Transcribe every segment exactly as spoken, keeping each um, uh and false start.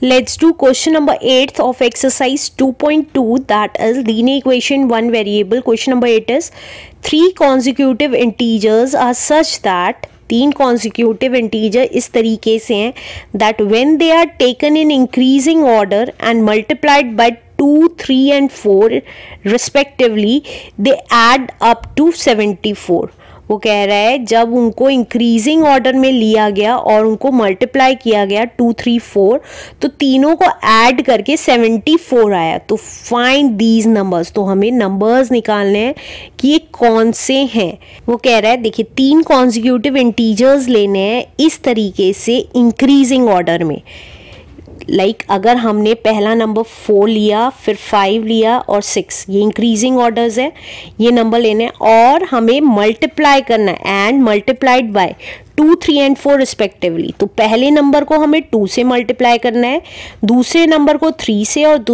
Let's do question number eight of exercise two point two, that is linear equation one variable. Question number eight is three consecutive integers are such that तीन consecutive integer इस तरीके से हैं that when they are taken in increasing order and multiplied by two, three and four respectively they add up to seventy-four. वो कह रहा है जब उनको इंक्रीजिंग ऑर्डर में लिया गया और उनको मल्टीप्लाई किया गया टू थ्री फोर तो तीनों को ऐड करके सेवेंटी फोर आया. तो फाइंड दीज नंबर्स, तो हमें नंबर्स निकालने हैं कि ये कौन से हैं. वो कह रहा है देखिए तीन कॉन्जिक्यूटिव इंटीजर्स लेने हैं इस तरीके से इंक्रीजिंग ऑर्डर में. लाइक like, अगर हमने पहला नंबर फोर लिया फिर फाइव लिया और सिक्स, ये इंक्रीजिंग ऑर्डर्स है, ये नंबर लेने हैं और हमें मल्टीप्लाई करना है and multiplied by two three and four respectively. तो पहले नंबर को हमें टू से मल्टीप्लाई करना है, दूसरे नंबर को थ्री से और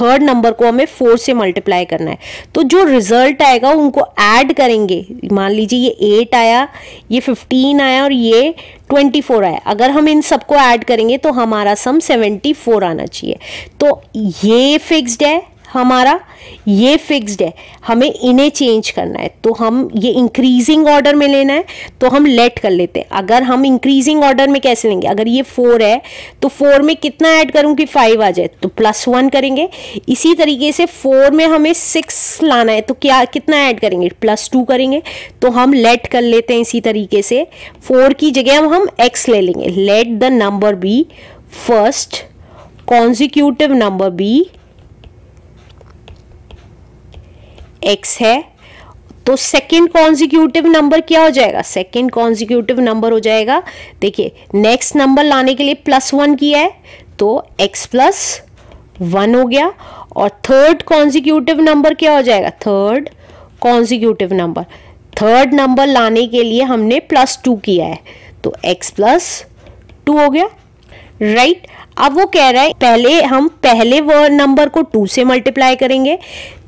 थर्ड नंबर को हमें फोर से मल्टीप्लाई करना है. तो जो रिजल्ट आएगा उनको ऐड करेंगे. मान लीजिए ये एट आया, ये फिफ्टीन आया और ये ट्वेंटी फोर आया. अगर हम इन सबको ऐड करेंगे तो हमारा सम सेवेंटी फोर आना चाहिए. तो ये फिक्स्ड है हमारा, ये फिक्स्ड है, हमें इन्हें चेंज करना है. तो हम ये इंक्रीजिंग ऑर्डर में लेना है तो हम लेट कर लेते हैं. अगर हम इंक्रीजिंग ऑर्डर में कैसे लेंगे, अगर ये फोर है तो फोर में कितना ऐड करूं कि फाइव आ जाए, तो प्लस वन करेंगे. इसी तरीके से फोर में हमें सिक्स लाना है तो क्या कितना ऐड करेंगे, प्लस टू करेंगे. तो हम लेट कर लेते हैं. इसी तरीके से फोर की जगह हम, हम एक्स ले लेंगे. Let the number be first consecutive number be x है, तो सेकंड कॉन्जिक्यूटिव नंबर क्या हो जाएगा, सेकंड कॉन्जिक्यूटिव नंबर हो जाएगा. देखिए नेक्स्ट नंबर लाने के लिए प्लस वन किया है तो एक्स प्लस वन हो गया. और थर्ड कॉन्जिक्यूटिव नंबर क्या हो जाएगा, third consecutive number, third number लाने के लिए हमने प्लस टू किया है तो एक्स प्लस टू हो गया. Right right? अब वो कह रहा है पहले हम पहले वो नंबर को टू से मल्टीप्लाई करेंगे,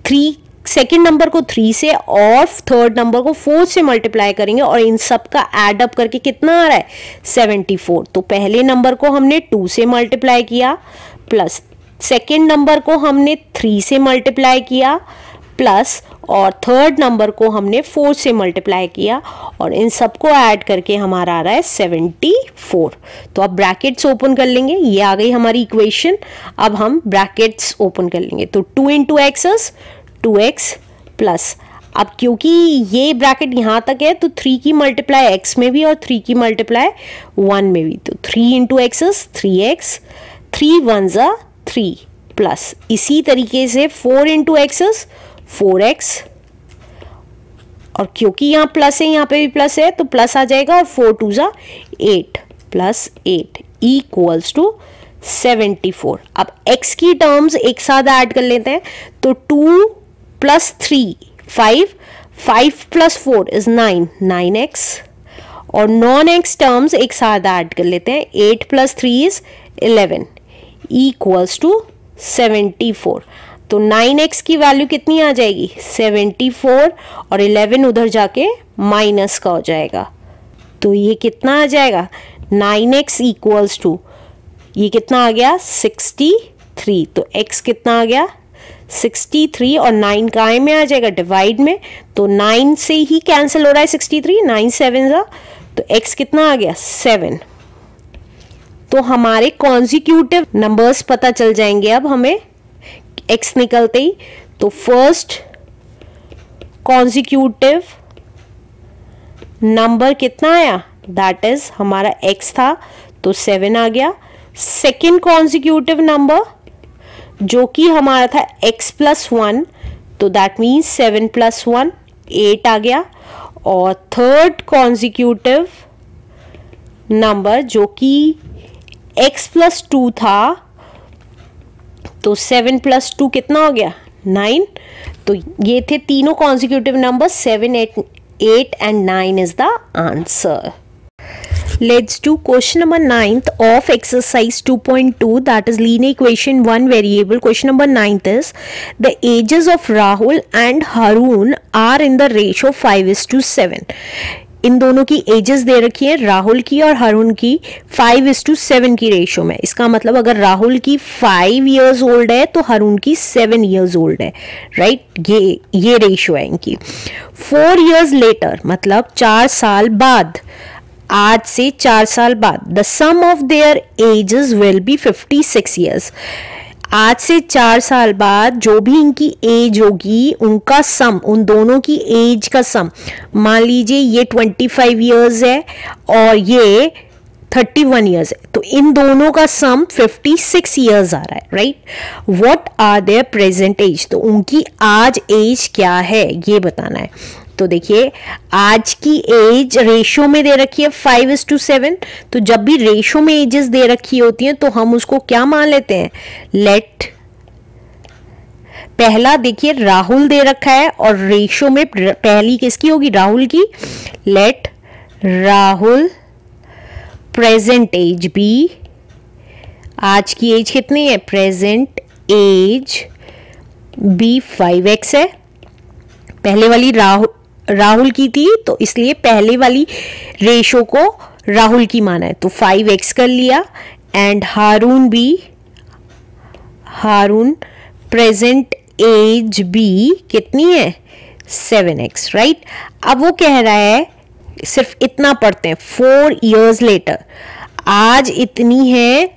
थ्री सेकेंड नंबर को थ्री से और थर्ड नंबर को फोर से मल्टीप्लाई करेंगे और इन सब का ऐड अप करके कितना आ रहा है सेवेंटी फोर. तो पहले नंबर को हमने टू से मल्टीप्लाई किया प्लस सेकेंड नंबर को हमने थ्री से मल्टीप्लाई किया प्लस और थर्ड नंबर को हमने फोर से मल्टीप्लाई किया और इन सबको ऐड करके हमारा आ रहा है सेवेंटी फोर. तो अब ब्रैकेट्स ओपन कर लेंगे, ये आ गई हमारी इक्वेशन. अब हम ब्रैकेट्स ओपन कर लेंगे तो two into x is two x plus, अब क्योंकि ये ब्रैकेट यहाँ तक है तो थ्री की मल्टीप्लाई x में भी और थ्री की मल्टीप्लाई वन में भी. तो three into x is three x, three one ज़ा थ्री प्लस, इसी तरीके से four into x is four x और क्योंकि यहाँ प्लस है यहाँ पे भी प्लस है तो प्लस आ जाएगा और फोर टू ज़ा eight plus eight equals to seventy four. अब x की टर्म्स एक साथ ऐड कर लेते हैं तो two plus three five, five plus four is nine, nine x और नॉन एक्स टर्म्स एक साथ ऐड कर लेते हैं, eight plus three is eleven equals to seventy four. तो नाइन एक्स की वैल्यू कितनी आ जाएगी सेवेंटी फोर और इलेवन उधर जाके माइनस का हो जाएगा. तो ये कितना आ जाएगा नाइन एक्स इक्वल्स टू, ये कितना आ गया सिक्सटी थ्री. तो x कितना आ गया सिक्सटी थ्री और नाइन काय में आ जाएगा डिवाइड में, तो नाइन से ही कैंसिल हो रहा है सिक्सटी थ्री, नाइन सेवन था तो x कितना आ गया सेवन. तो हमारे कॉन्जिक्यूटिव नंबर्स पता चल जाएंगे अब हमें x निकलते ही. तो फर्स्ट कॉन्जिक्यूटिव नंबर कितना आया दैट इज हमारा x था तो सेवन आ गया. सेकेंड कॉन्जिक्यूटिव नंबर जो कि हमारा था x प्लस वन तो that means seven plus one eight आ गया. और थर्ड कॉन्जिक्यूटिव नंबर जो कि x प्लस टू था तो सेवन प्लस टू कितना हो गया नाइन. तो ये थे तीनों consecutive number seven eight eight and nine is the answer. Let's do question number ninth of exercise two point two, that is linear equation one variable. Question number ninth is the ages of Rahul and Harun are in the ratio five is to seven. इन दोनों की edges दे रखी है, राहुल की और हरुण की five is to seven की ratio में। इसका मतलब अगर राहुल की फाइव इयर्स ओल्ड है तो हरुण की सेवन इयर्स ओल्ड है, राइट। ये ये रेशियो है इनकी। फोर इयर्स लेटर मतलब चार साल बाद, आज से चार साल बाद, the sum of their ages will be fifty six years. आज से चार साल बाद जो भी इनकी एज होगी उनका सम, उन दोनों की एज का सम, मान लीजिए ये पच्चीस इयर्स है और ये इकतीस इयर्स है, तो इन दोनों का सम छप्पन इयर्स आ रहा है, right. What are their present age, तो उनकी आज एज क्या है ये बताना है। तो देखिए आज की एज रेशियो में दे रखी है फाइव इज टू सेवन, तो जब भी रेशियो में एजेस दे रखी होती हैं तो हम उसको क्या मान लेते हैं, लेट। पहला देखिए राहुल दे रखा है और रेशियो में पहली किसकी होगी, राहुल की। Let Rahul present age be, आज की एज कितनी है, present age be five x है। पहले वाली राहुल राहुल की थी तो इसलिए पहले वाली रेशो को राहुल की माना है, तो फाइव एक्स कर लिया। And Haroon be, Haroon present age be कितनी है, सेवन एक्स, राइट। अब वो कह रहा है सिर्फ इतना पढ़ते हैं, फोर इयर्स लेटर, आज इतनी है,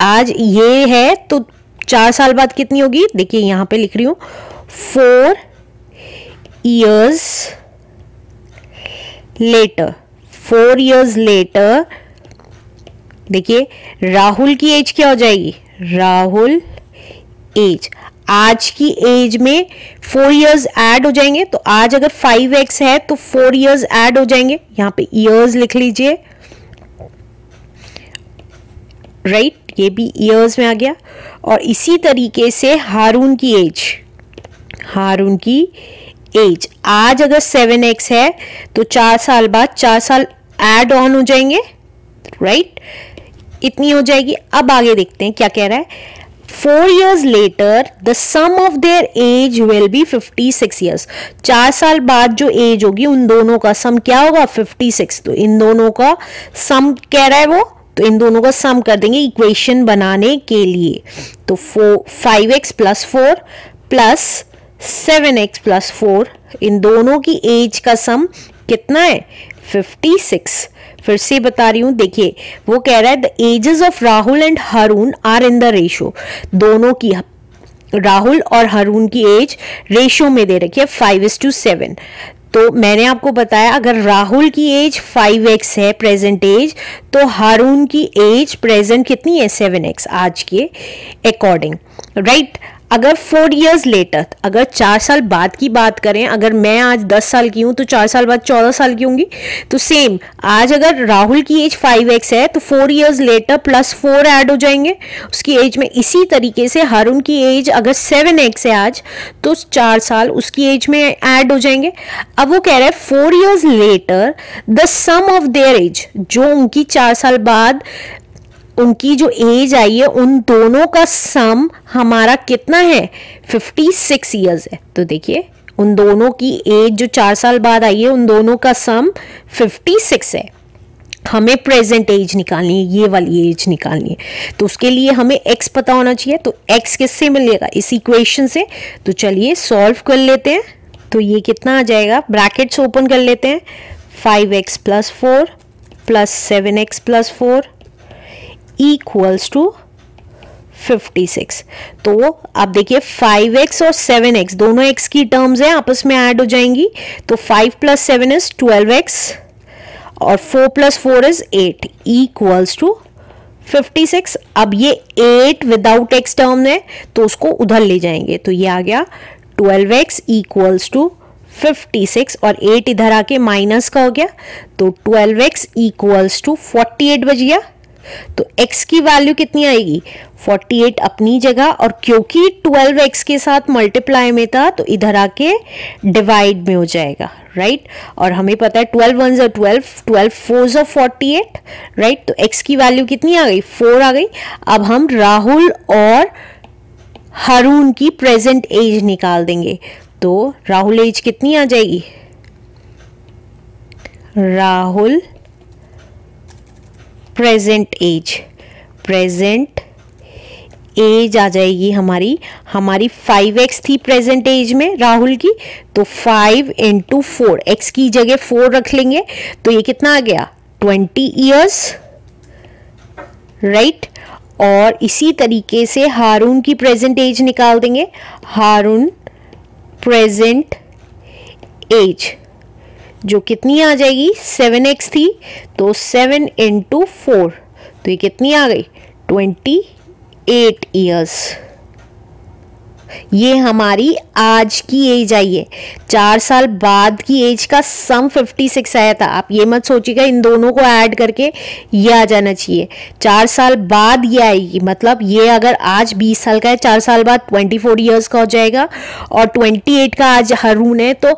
आज ये है तो चार साल बाद कितनी होगी, देखिए यहाँ पे लिख रही हूँ, four years later, four years later। देखिए राहुल की एज क्या हो जाएगी, राहुल एज, आज की एज में फोर years ऐड हो जाएंगे, तो आज अगर फाइव एक्स है तो फोर years ऐड हो जाएंगे, यहाँ पे years लिख लीजिए, राइट right? ये भी years में आ गया। और इसी तरीके से हारून की एज, हारून की एज आज अगर सेवन एक्स है तो चार साल बाद चार साल ऐड ऑन हो जाएंगे, राइट right? इतनी हो जाएगी। अब आगे देखते हैं क्या कह रहा है, four years later the sum of their age will be fifty six years. चार साल बाद जो एज होगी उन दोनों का सम क्या होगा, फिफ्टी सिक्स। तो इन दोनों का सम कह रहा है वो, तो इन दोनों का सम कर देंगे इक्वेशन बनाने के लिए। तो four five x plus four plus seven x plus four, इन दोनों की एज का सम कितना है, फिफ्टी सिक्स। फिर से बता रही हूँ, देखिए वो कह रहा है the ages of Rahul and Harun are in the ratio, दोनों की राहुल और हरुण की एज रेशो में दे रखी है फाइव इज टू सेवन। तो मैंने आपको बताया अगर राहुल की एज फाइव एक्स है प्रेजेंट एज, तो हरुण की एज प्रेजेंट कितनी है, सेवन एक्स आज के अकॉर्डिंग, राइट। अगर फोर इयर्स लेटर, अगर चार साल बाद की बात करें, अगर मैं आज दस साल की हूँ तो चार साल बाद चौदह साल की होंगी, तो सेम आज अगर राहुल की एज फाइव एक्स है तो four years later plus four add हो जाएंगे उसकी एज में। इसी तरीके से हरुण की एज अगर सेवन एक्स है आज, तो चार साल उसकी एज में ऐड हो जाएंगे। अब वो कह रहा है four years later the sum of their age, जो उनकी चार साल बाद उनकी जो एज आई है उन दोनों का सम हमारा कितना है, फिफ्टी सिक्स इयर्स है। तो देखिए उन दोनों की एज जो चार साल बाद आई है उन दोनों का सम फिफ्टी सिक्स है। हमें प्रेजेंट एज निकालनी है, ये वाली एज निकालनी है, तो उसके लिए हमें x पता होना चाहिए। तो x किससे मिलेगा, इस इक्वेशन से। तो चलिए सॉल्व कर लेते हैं। तो ये कितना आ जाएगा, ब्रैकेट्स ओपन कर लेते हैं, five x plus four plus seven x plus four equals to fifty six. तो आप देखिए फाइव एक्स और सेवन एक्स दोनों x की टर्म्स हैं, आपस में ऐड हो जाएंगी, तो five plus seven is twelve x और four plus four is eight equals to fifty six. अब ये एट विदाउट x टर्म है तो उसको उधर ले जाएंगे, तो ये आ गया twelve x equals to fifty six और एट इधर आके माइनस का हो गया, तो twelve x equals to forty eight बच गया। तो x की वैल्यू कितनी आएगी, फोर्टी एट अपनी जगह, और क्योंकि ट्वेल्व एक्स के साथ मल्टीप्लाई में था तो इधर आके डिवाइड में हो जाएगा, राइट। और हमें पता है ट्वेल्व वन ज़ा ट्वेल्व, ट्वेल्व फोर ज़ा फोर्टी एट, राइट। तो x की वैल्यू कितनी आ गई, फोर आ गई। अब हम राहुल और हरुण की प्रेजेंट एज निकाल देंगे, तो राहुल एज कितनी आ जाएगी, Rahul, present age, present age आ जाएगी हमारी हमारी फाइव एक्स थी प्रेजेंट एज में राहुल की, तो फाइव इंटू फोर, एक्स की जगह फोर रख लेंगे तो ये कितना आ गया, ट्वेंटी ईयर्स, राइट। और इसी तरीके से हारून की प्रेजेंट एज निकाल देंगे, हारून प्रेजेंट एज जो कितनी आ जाएगी, सेवन एक्स थी तो सेवन इंटू फोर, तो ये कितनी आ गई, ट्वेंटी एट ईयर्स। ये हमारी आज की एज आई है, चार साल बाद की एज का सम छप्पन आया था। आप ये मत सोचिएगा इन दोनों को ऐड करके ये आ जाना चाहिए, चार साल बाद ये आएगी, मतलब ये अगर आज बीस साल का है, चार साल बाद चौबीस इयर्स का हो जाएगा, और अट्ठाईस का आज हारून है तो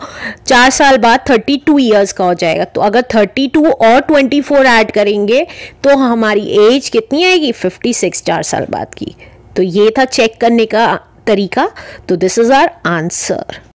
चार साल बाद बत्तीस इयर्स का हो जाएगा। तो अगर बत्तीस और चौबीस ऐड करेंगे तो हमारी एज कितनी आएगी, छप्पन चार साल बाद की। तो ये था चेक करने का तरीका। तो दिस इज आवर आंसर।